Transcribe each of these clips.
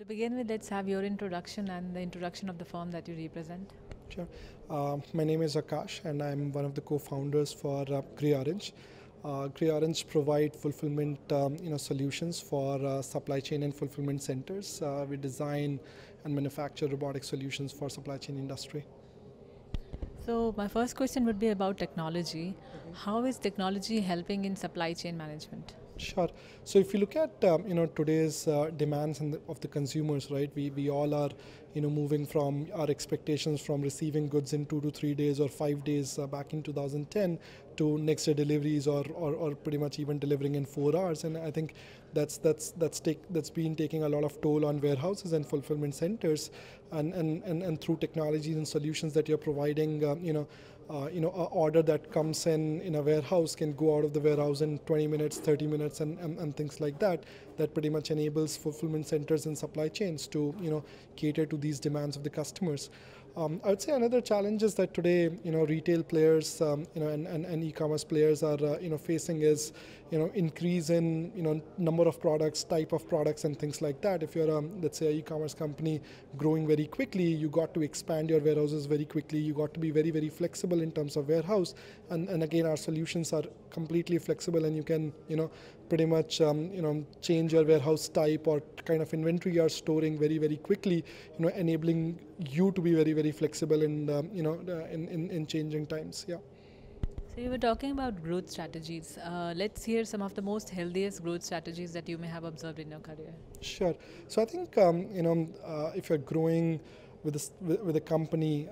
To begin with, let's have your introduction and the introduction of the firm that you represent. Sure. My name is Akash and I'm one of the co-founders for GreyOrange. GreyOrange provide fulfillment solutions for supply chain and fulfillment centers. We design and manufacture robotic solutions for supply chain industry. So my first question would be about technology. How is technology helping in supply chain management? Sure. So if you look at today's demands and of the consumers, right? We all are moving from our expectations from receiving goods in 2 to 3 days or 5 days back in 2010 to next day deliveries or pretty much even delivering in 4 hours. And I think that's been taking a lot of toll on warehouses and fulfillment centers. And through technologies and solutions that you're providing, an order that comes in a warehouse can go out of the warehouse in 20 minutes, 30 minutes, and things like that. That pretty much enables fulfillment centers and supply chains to cater to these demands of the customers. I would say another challenge is that today retail players and e-commerce players are facing is increase in number of products, type of products, and things like that. If you're let's say an e-commerce company growing very quickly, you got to expand your warehouses very quickly. You got to be very, very flexible in terms of warehouse. And again, our solutions are completely flexible, and you can pretty much change your warehouse type or kind of inventory you're storing very, very quickly, enabling you to be very, very flexible in changing times. Yeah. So you were talking about growth strategies. Let's hear some of the most healthiest growth strategies that you may have observed in your career. Sure. So I think if you're growing with a company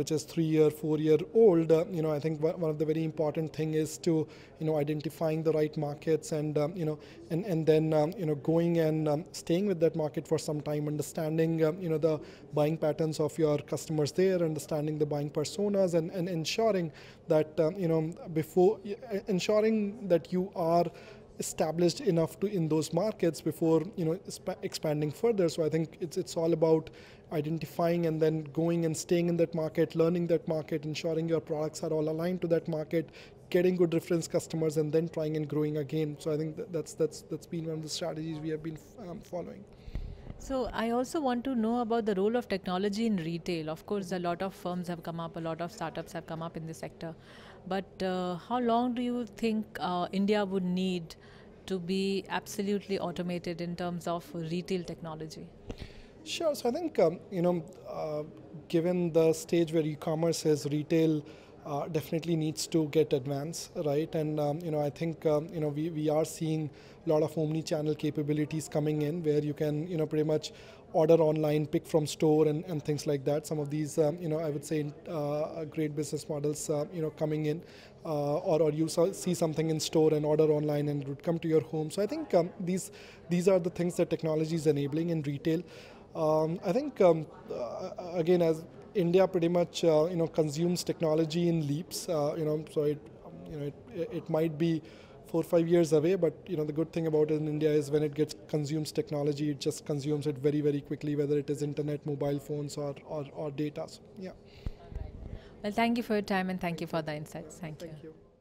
which is 3-year, 4-year old, I think one of the very important thing is to identifying the right markets and going and staying with that market for some time, understanding the buying patterns of your customers there, understanding the buying personas, and ensuring that ensuring that you are established enough to in those markets before expanding further. So I think it's all about identifying and then going and staying in that market, learning that market, ensuring your products are all aligned to that market, getting good reference customers, and then trying and growing again. So I think that's been one of the strategies we have been following. So I also want to know about the role of technology in retail. Of course, a lot of firms have come up, a lot of startups have come up in this sector. But how long do you think India would need to be absolutely automated in terms of retail technology? Sure. So I think, given the stage where e-commerce is, retail definitely needs to get advanced, right? And I think we are seeing a lot of omni-channel capabilities coming in, where you can pretty much order online, pick from store, and things like that. Some of these I would say great business models coming in, or you see something in store and order online and it would come to your home. So I think these are the things that technology is enabling in retail. I think again, as India pretty much consumes technology in leaps, so it might be 4 or 5 years away, but the good thing about it in India is when it consumes technology, it just consumes it very, very quickly, whether it is internet, mobile phones, or data. So, yeah. All right. Well, thank you for your time and thank you for the insights. Thank you.